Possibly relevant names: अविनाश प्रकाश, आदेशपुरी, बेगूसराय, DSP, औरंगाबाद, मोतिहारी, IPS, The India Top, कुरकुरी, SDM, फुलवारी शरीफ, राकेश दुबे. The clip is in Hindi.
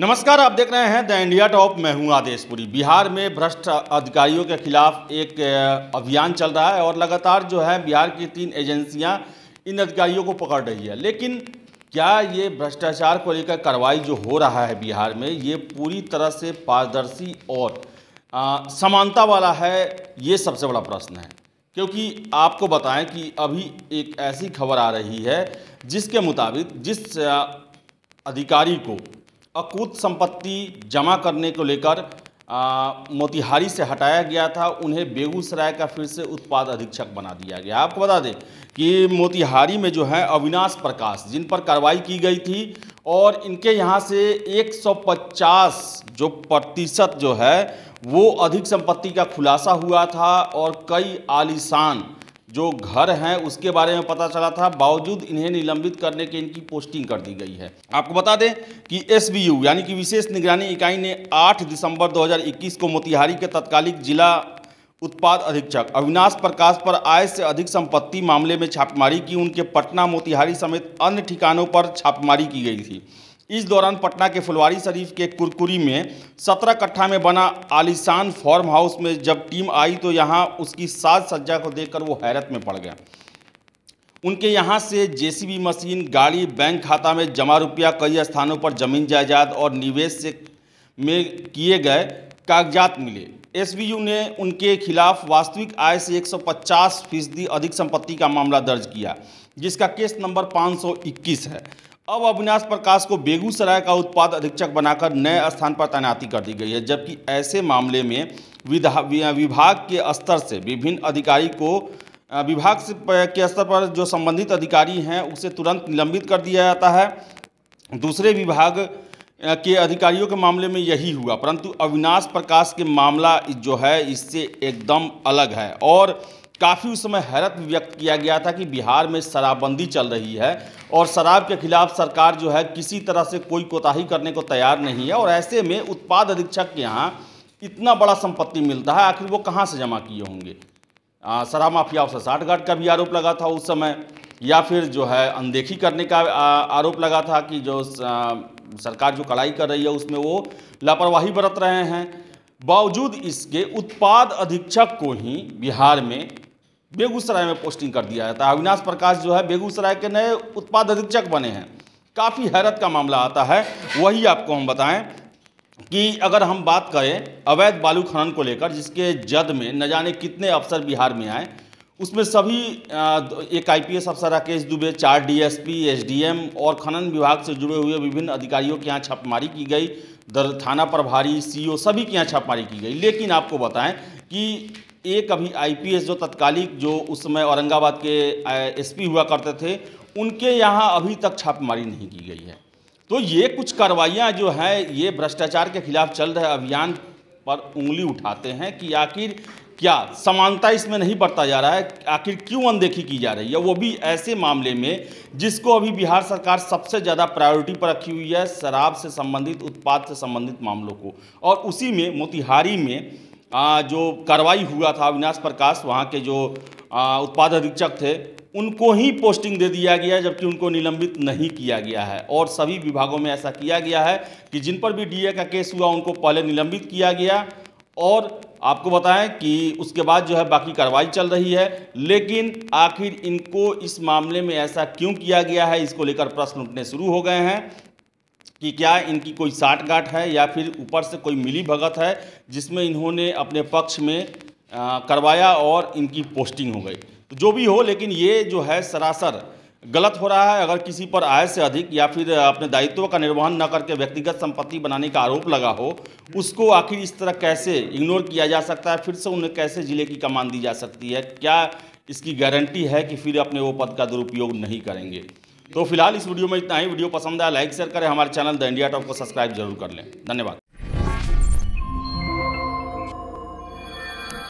नमस्कार, आप देख रहे हैं द इंडिया टॉप। मैं हूं आदेशपुरी। बिहार में भ्रष्ट अधिकारियों के खिलाफ एक अभियान चल रहा है और लगातार जो है बिहार की 3 एजेंसियां इन अधिकारियों को पकड़ रही है। लेकिन क्या ये भ्रष्टाचार को लेकर कार्रवाई जो हो रहा है बिहार में, ये पूरी तरह से पारदर्शी और समानता वाला है? ये सबसे बड़ा प्रश्न है, क्योंकि आपको बताएं कि अभी एक ऐसी खबर आ रही है जिसके मुताबिक जिस अधिकारी को अकूत संपत्ति जमा करने को लेकर मोतिहारी से हटाया गया था, उन्हें बेगूसराय का फिर से उत्पाद अधीक्षक बना दिया गया। आपको बता दें कि मोतिहारी में जो है अविनाश प्रकाश, जिन पर कार्रवाई की गई थी और इनके यहाँ से 150 जो प्रतिशत जो है वो अधिक संपत्ति का खुलासा हुआ था और कई आलीशान जो घर हैं उसके बारे में पता चला था। बावजूद इन्हें निलंबित करने के इनकी पोस्टिंग कर दी गई है। आपको बता दें कि एसबीयू यानी कि विशेष निगरानी इकाई ने 8 दिसंबर 2021 को मोतिहारी के तत्कालिक जिला उत्पाद अधीक्षक अविनाश प्रकाश पर आय से अधिक संपत्ति मामले में छापेमारी की। उनके पटना, मोतिहारी समेत अन्य ठिकानों पर छापेमारी की गई थी। इस दौरान पटना के फुलवारी शरीफ के कुरकुरी में 17 कट्ठा में बना आलीशान फार्म हाउस में जब टीम आई तो यहाँ उसकी साज सज्जा को देखकर वो हैरत में पड़ गया। उनके यहाँ से जेसीबी मशीन, गाड़ी, बैंक खाता में जमा रुपया, कई स्थानों पर जमीन जायदाद और निवेश से में किए गए कागजात मिले। एसबीयू ने उनके खिलाफ वास्तविक आय से 150% अधिक संपत्ति का मामला दर्ज किया, जिसका केस नंबर 521 है। अब अविनाश प्रकाश को बेगूसराय का उत्पाद अधीक्षक बनाकर नए स्थान पर तैनाती कर दी गई है, जबकि ऐसे मामले में विभाग के स्तर से विभिन्न अधिकारी को के स्तर पर जो संबंधित अधिकारी हैं उसे तुरंत निलंबित कर दिया जाता है। दूसरे विभाग के अधिकारियों के मामले में यही हुआ, परंतु अविनाश प्रकाश के मामला जो है इससे एकदम अलग है और काफ़ी उस समय हैरत व्यक्त किया गया था कि बिहार में शराबबंदी चल रही है और शराब के खिलाफ सरकार जो है किसी तरह से कोई कोताही करने को तैयार नहीं है। और ऐसे में उत्पाद अधीक्षक के यहाँ इतना बड़ा संपत्ति मिलता है, आखिर वो कहाँ से जमा किए होंगे? शराब माफियाओं से साठगांठ का भी आरोप लगा था उस समय, या फिर जो है अनदेखी करने का आरोप लगा था कि जो सरकार जो कड़ाई कर रही है उसमें वो लापरवाही बरत रहे हैं। बावजूद इसके उत्पाद अधीक्षक को ही बिहार में बेगूसराय में पोस्टिंग कर दिया जाता है। अविनाश प्रकाश जो है बेगूसराय के नए उत्पाद अधीक्षक बने हैं। काफ़ी हैरत का मामला आता है। वही आपको हम बताएं कि अगर हम बात करें अवैध बालू खनन को लेकर, जिसके जद में न जाने कितने अफसर बिहार में आए, उसमें सभी एक IPS अफसर राकेश दुबे, 4 DSP, SDM और खनन विभाग से जुड़े हुए विभिन्न अधिकारियों के यहाँ छापेमारी की गई। थाना प्रभारी, CO सभी के यहाँ छापेमारी की गई। लेकिन आपको बताएं कि एक अभी IPS जो तत्कालिक जो उस समय औरंगाबाद के SP हुआ करते थे, उनके यहाँ अभी तक छापेमारी नहीं की गई है। तो ये कुछ कार्रवाइयाँ जो हैं ये भ्रष्टाचार के खिलाफ चल रहे अभियान पर उंगली उठाते हैं कि आखिर क्या समानता इसमें नहीं बरता जा रहा है, आखिर क्यों अनदेखी की जा रही है? वो भी ऐसे मामले में जिसको अभी बिहार सरकार सबसे ज़्यादा प्रायोरिटी पर रखी हुई है, शराब से संबंधित, उत्पाद से संबंधित मामलों को। और उसी में मोतिहारी में जो कार्रवाई हुआ था, अविनाश प्रकाश वहाँ के जो उत्पाद अधीक्षक थे उनको ही पोस्टिंग दे दिया गया, जबकि उनको निलंबित नहीं किया गया है। और सभी विभागों में ऐसा किया गया है कि जिन पर भी DA का केस हुआ उनको पहले निलंबित किया गया और आपको बताएं कि उसके बाद जो है बाकी कार्रवाई चल रही है। लेकिन आखिर इनको इस मामले में ऐसा क्यों किया गया है, इसको लेकर प्रश्न उठने शुरू हो गए हैं कि क्या इनकी कोई साठगांठ है या फिर ऊपर से कोई मिली भगत है जिसमें इन्होंने अपने पक्ष में करवाया और इनकी पोस्टिंग हो गई। तो जो भी हो, लेकिन ये जो है सरासर गलत हो रहा है। अगर किसी पर आय से अधिक या फिर अपने दायित्व का निर्वहन न करके व्यक्तिगत संपत्ति बनाने का आरोप लगा हो, उसको आखिर इस तरह कैसे इग्नोर किया जा सकता है? फिर से उन्हें कैसे जिले की कमान दी जा सकती है? क्या इसकी गारंटी है कि फिर अपने वो पद का दुरुपयोग नहीं करेंगे? तो फिलहाल इस वीडियो में इतना ही। वीडियो पसंद आया लाइक शेयर करें, हमारे चैनल द इंडिया टॉप को सब्सक्राइब जरूर कर लें। धन्यवाद।